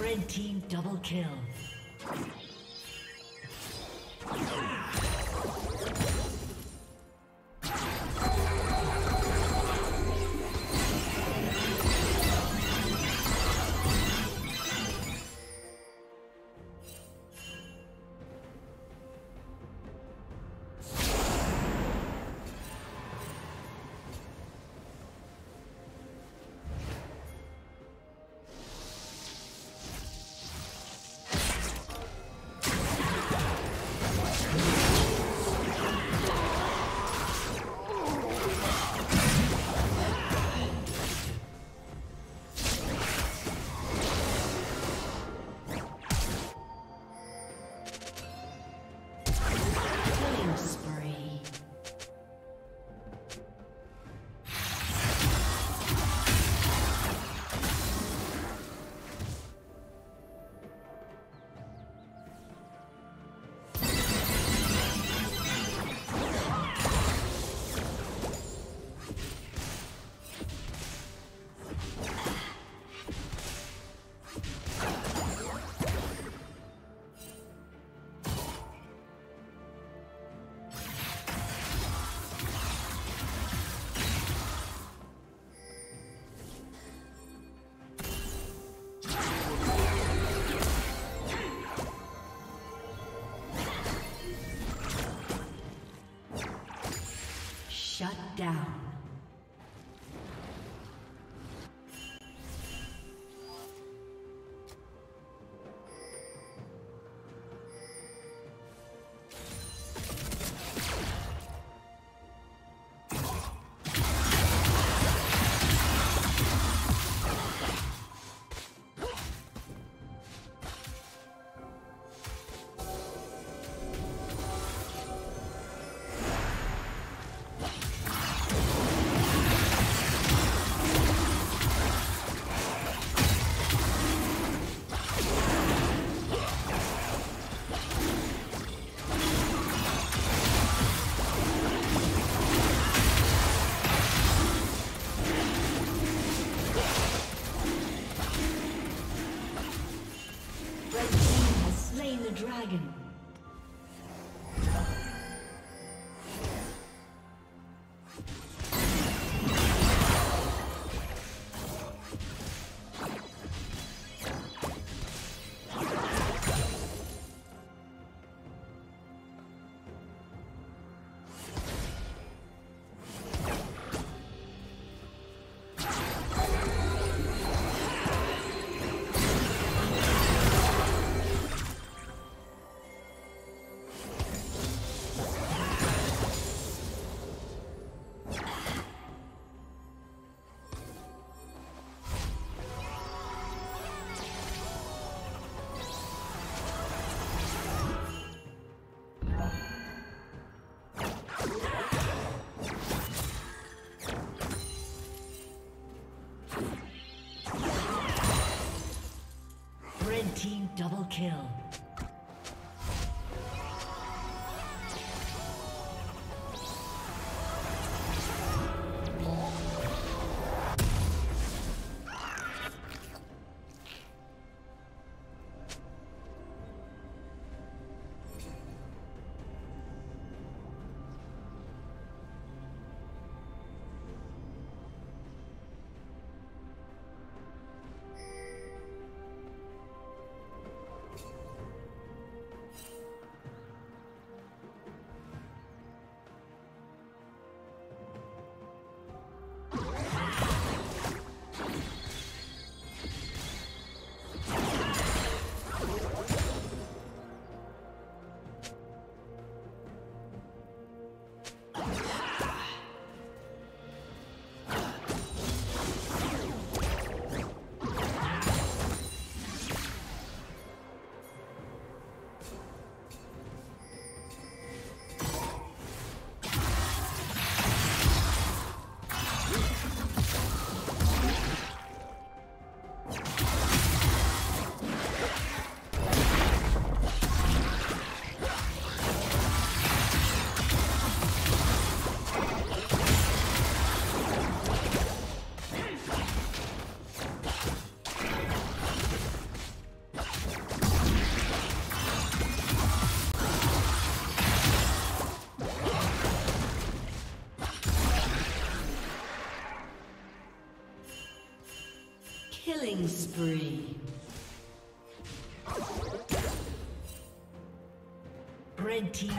Red team double kill. Shut down. Double kill. Killing spree. Red team.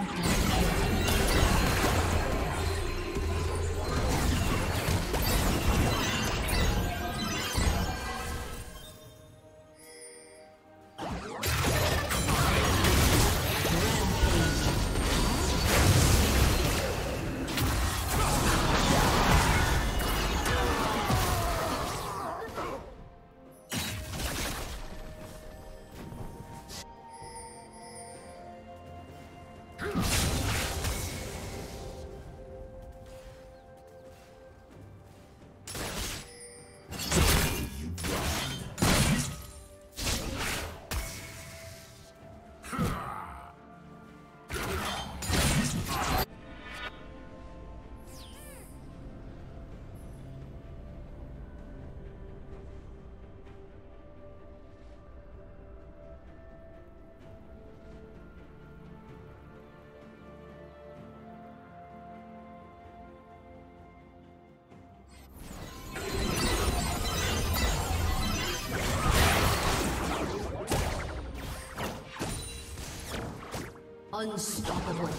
Unstoppable.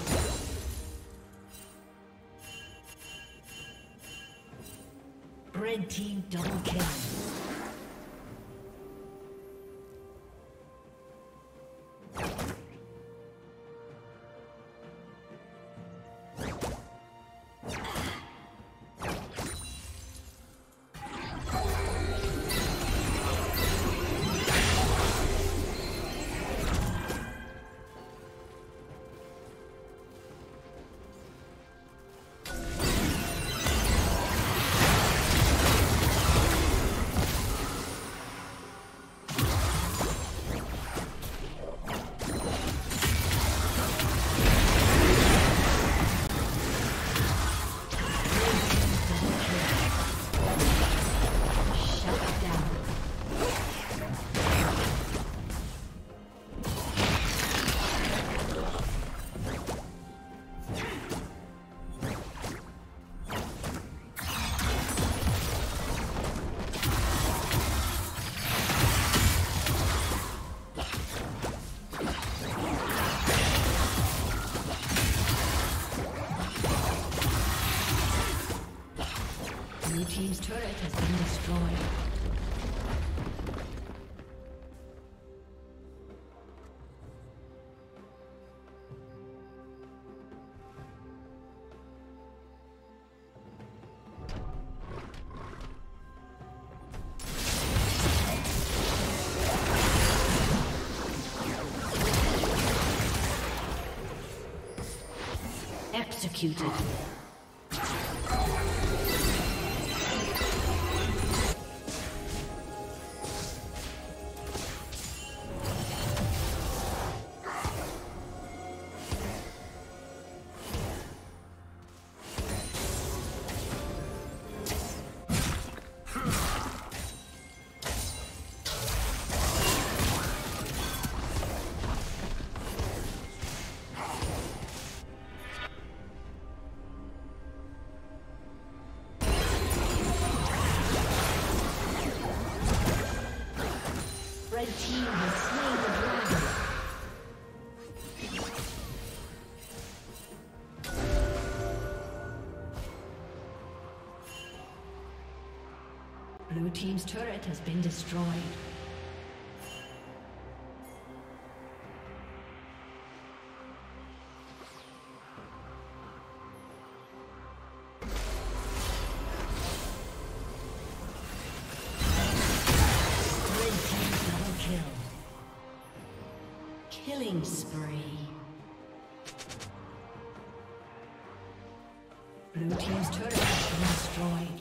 Red team double kill. Team's turret has been destroyed. Executed. Blue team's turret has been destroyed. Red team double kill. Killing spree. Blue team's turret has been destroyed.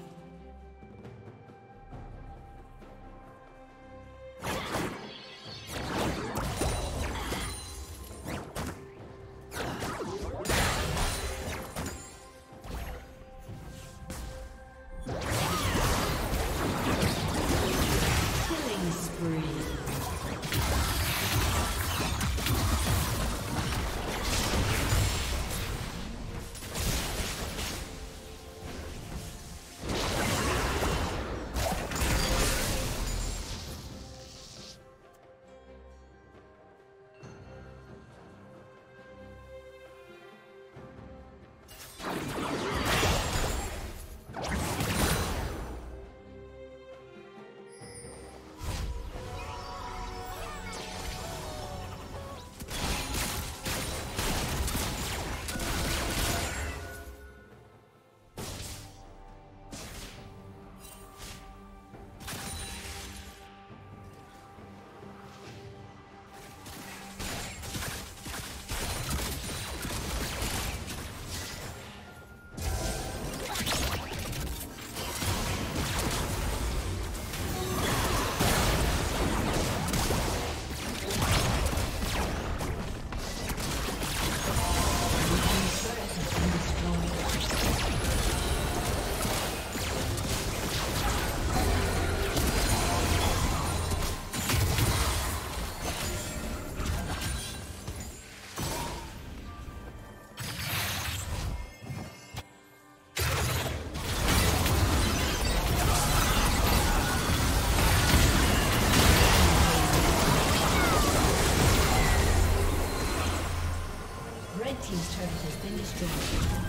Team's turret has been destroyed.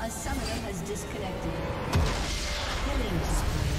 A summoner has disconnected. Killing spree.